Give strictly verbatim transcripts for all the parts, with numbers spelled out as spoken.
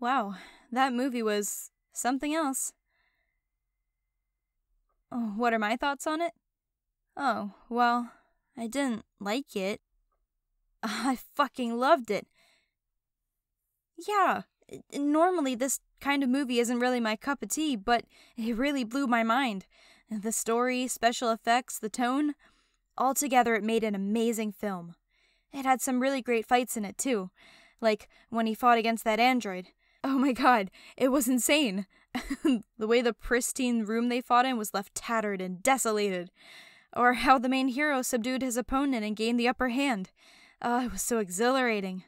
Wow, that movie was something else. Oh, what are my thoughts on it? Oh, well, I didn't like it. I fucking loved it. Yeah, normally this kind of movie isn't really my cup of tea, but it really blew my mind. The story, special effects, the tone, altogether it made an amazing film. It had some really great fights in it, too. Like when he fought against that android. Oh my god, it was insane. The way the pristine room they fought in was left tattered and desolated. Or how the main hero subdued his opponent and gained the upper hand. Oh, it was so exhilarating.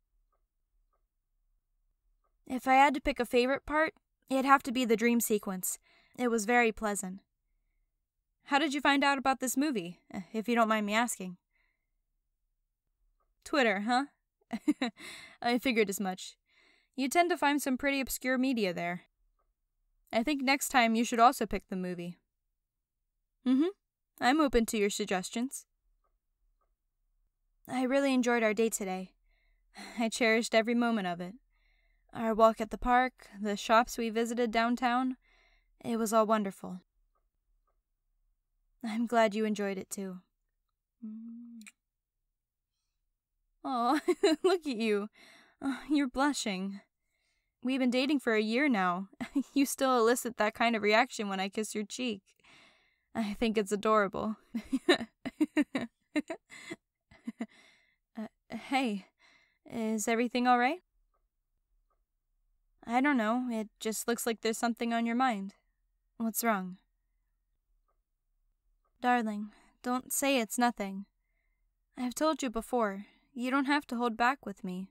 If I had to pick a favorite part, it'd have to be the dream sequence. It was very pleasant. How did you find out about this movie, if you don't mind me asking? Twitter, huh? I figured as much. You tend to find some pretty obscure media there. I think next time you should also pick the movie. Mm-hmm. I'm open to your suggestions. I really enjoyed our day today. I cherished every moment of it. Our walk at the park, the shops we visited downtown, it was all wonderful. I'm glad you enjoyed it too. Oh, look at you. Oh, you're blushing. We've been dating for a year now. You still elicit that kind of reaction when I kiss your cheek. I think it's adorable. uh, hey, is everything all right? I don't know. It just looks like there's something on your mind. What's wrong? Darling, don't say it's nothing. I've told you before. You don't have to hold back with me.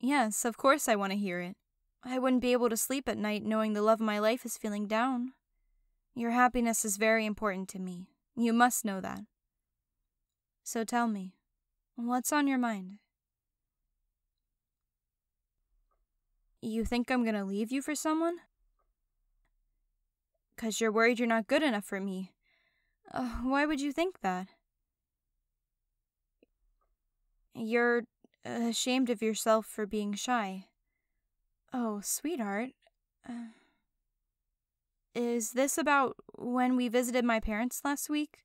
Yes, of course I want to hear it. I wouldn't be able to sleep at night knowing the love of my life is feeling down. Your happiness is very important to me. You must know that. So tell me, what's on your mind? You think I'm gonna leave you for someone? 'Cause you're worried you're not good enough for me. Uh, why would you think that? You're ashamed of yourself for being shy. Oh, sweetheart. Uh, is this about when we visited my parents last week?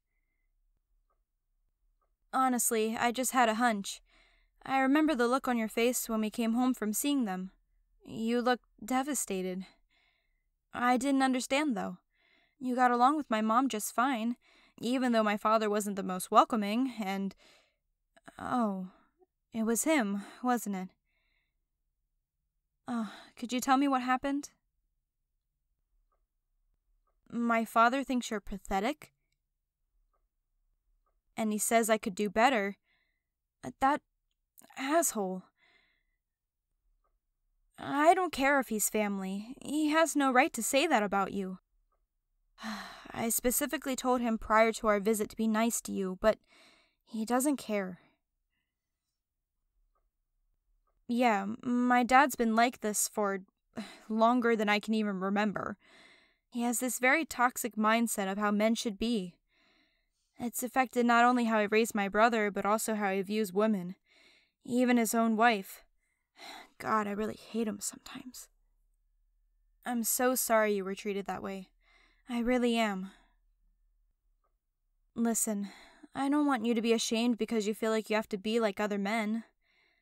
Honestly, I just had a hunch. I remember the look on your face when we came home from seeing them. You looked devastated. I didn't understand, though. You got along with my mom just fine, even though my father wasn't the most welcoming, and... Oh... It was him, wasn't it? Oh, could you tell me what happened? My father thinks you're pathetic. And he says I could do better. That asshole. I don't care if he's family. He has no right to say that about you. I specifically told him prior to our visit to be nice to you, but he doesn't care. Yeah, my dad's been like this for longer than I can even remember. He has this very toxic mindset of how men should be. It's affected not only how he raised my brother, but also how he views women. Even his own wife. God, I really hate him sometimes. I'm so sorry you were treated that way. I really am. Listen, I don't want you to be ashamed because you feel like you have to be like other men.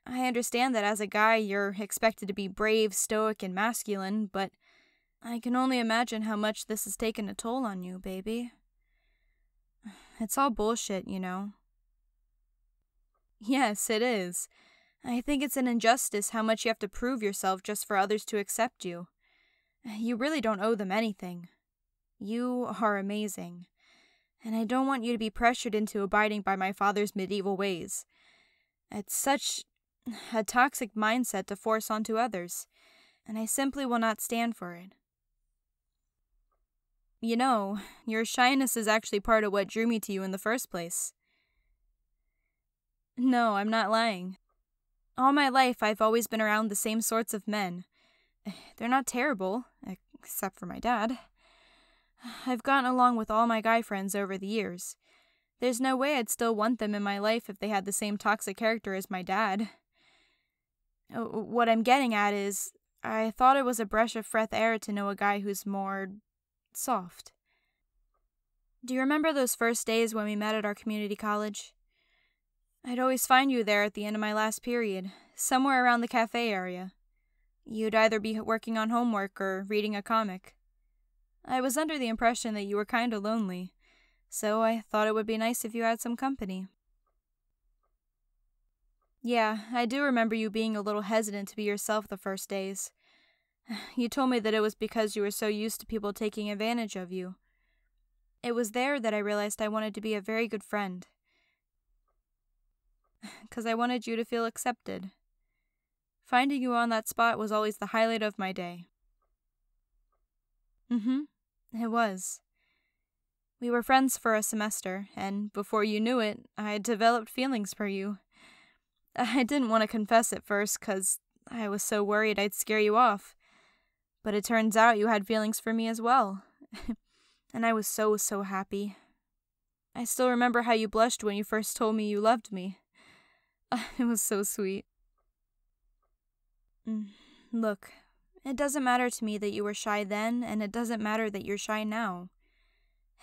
I understand that as a guy you're expected to be brave, stoic, and masculine, but I can only imagine how much this has taken a toll on you, baby. It's all bullshit, you know. Yes, it is. I think it's an injustice how much you have to prove yourself just for others to accept you. You really don't owe them anything. You are amazing. And I don't want you to be pressured into abiding by my father's medieval ways. It's such... a toxic mindset to force onto others, and I simply will not stand for it. You know, your shyness is actually part of what drew me to you in the first place. No, I'm not lying. All my life I've always been around the same sorts of men. They're not terrible, except for my dad. I've gotten along with all my guy friends over the years. There's no way I'd still want them in my life if they had the same toxic character as my dad. What I'm getting at is, I thought it was a breath of fresh air to know a guy who's more... soft. Do you remember those first days when we met at our community college? I'd always find you there at the end of my last period, somewhere around the cafe area. You'd either be working on homework or reading a comic. I was under the impression that you were kinda lonely, so I thought it would be nice if you had some company. Yeah, I do remember you being a little hesitant to be yourself the first days. You told me that it was because you were so used to people taking advantage of you. It was there that I realized I wanted to be a very good friend. Because I wanted you to feel accepted. Finding you on that spot was always the highlight of my day. Mm-hmm, it was. We were friends for a semester, and before you knew it, I had developed feelings for you. I didn't want to confess at first because I was so worried I'd scare you off. But it turns out you had feelings for me as well. And I was so, so happy. I still remember how you blushed when you first told me you loved me. It was so sweet. Look, it doesn't matter to me that you were shy then, and it doesn't matter that you're shy now.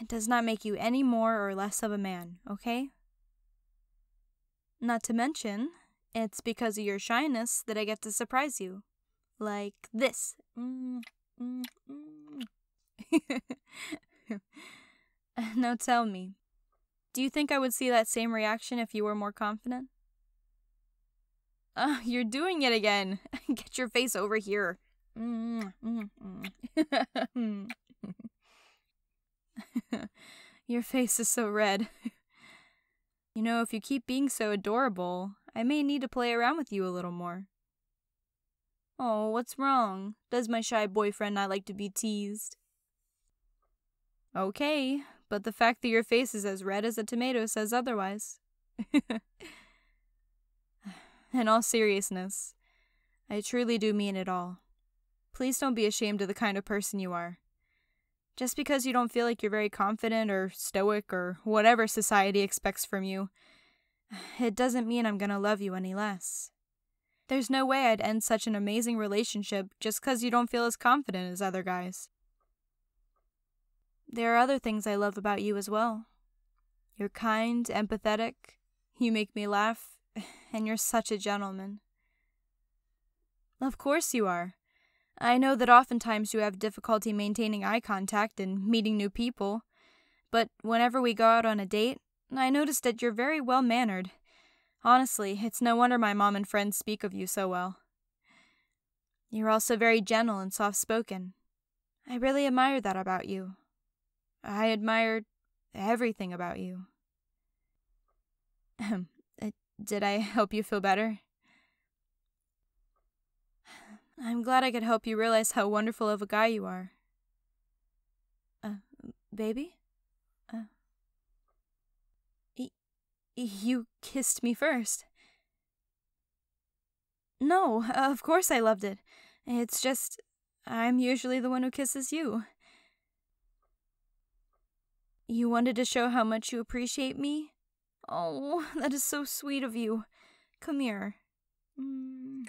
It does not make you any more or less of a man, okay? Not to mention... it's because of your shyness that I get to surprise you. Like this. Mm, mm, mm. Now tell me, do you think I would see that same reaction if you were more confident? Oh, you're doing it again. Get your face over here. Mm, mm, mm. Your face is so red. You know, if you keep being so adorable... I may need to play around with you a little more. Oh, what's wrong? Does my shy boyfriend not like to be teased? Okay, but the fact that your face is as red as a tomato says otherwise. In all seriousness, I truly do mean it all. Please don't be ashamed of the kind of person you are. Just because you don't feel like you're very confident or stoic or whatever society expects from you, it doesn't mean I'm gonna love you any less. There's no way I'd end such an amazing relationship just 'cause you don't feel as confident as other guys. There are other things I love about you as well. You're kind, empathetic, you make me laugh, and you're such a gentleman. Of course you are. I know that oftentimes you have difficulty maintaining eye contact and meeting new people, but whenever we go out on a date, I noticed that you're very well-mannered. Honestly, it's no wonder my mom and friends speak of you so well. You're also very gentle and soft-spoken. I really admire that about you. I admired everything about you. Ahem. Did I help you feel better? I'm glad I could help you realize how wonderful of a guy you are. Uh, baby? You kissed me first. No, of course I loved it. It's just, I'm usually the one who kisses you. You wanted to show how much you appreciate me? Oh, that is so sweet of you. Come here. Mm.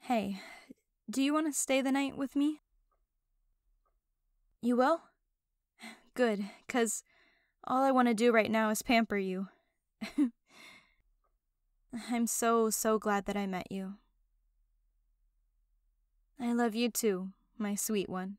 Hey. Do you want to stay the night with me? You will? Good, 'cause all I want to do right now is pamper you. I'm so, so glad that I met you. I love you too, my sweet one.